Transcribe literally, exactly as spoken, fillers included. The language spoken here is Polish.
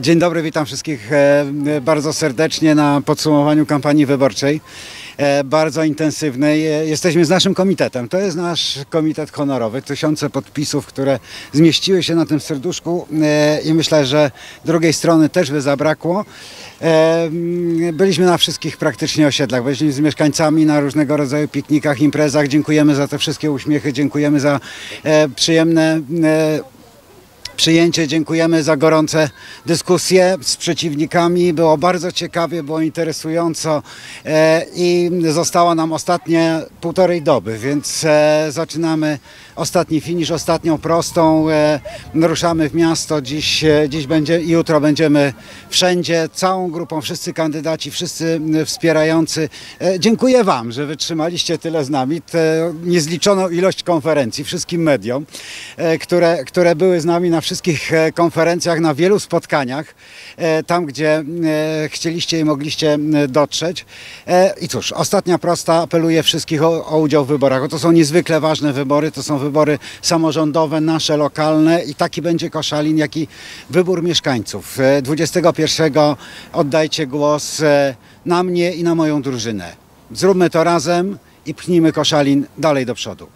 Dzień dobry, witam wszystkich bardzo serdecznie na podsumowaniu kampanii wyborczej, bardzo intensywnej. Jesteśmy z naszym komitetem, to jest nasz komitet honorowy, tysiące podpisów, które zmieściły się na tym serduszku i myślę, że drugiej strony też by zabrakło. Byliśmy na wszystkich praktycznie osiedlach, byliśmy z mieszkańcami na różnego rodzaju piknikach, imprezach. Dziękujemy za te wszystkie uśmiechy, dziękujemy za przyjemne przyjęcie, dziękujemy za gorące dyskusje z przeciwnikami. Było bardzo ciekawie, było interesująco e, i została nam ostatnie półtorej doby, więc e, zaczynamy ostatni finisz, ostatnią prostą, e, ruszamy w miasto. Dziś, e, dziś będzie, jutro będziemy wszędzie, całą grupą, wszyscy kandydaci, wszyscy wspierający. E, dziękuję Wam, że wytrzymaliście tyle z nami, tę niezliczoną ilość konferencji, wszystkim mediom, e, które, które były z nami na Na wszystkich konferencjach, na wielu spotkaniach, tam gdzie chcieliście i mogliście dotrzeć. I cóż, ostatnia prosta, apeluję wszystkich o, o udział w wyborach. O, to są niezwykle ważne wybory, to są wybory samorządowe, nasze, lokalne i taki będzie Koszalin, jak i wybór mieszkańców. dwudziestego pierwszego oddajcie głos na mnie i na moją drużynę. Zróbmy to razem i pchnijmy Koszalin dalej do przodu.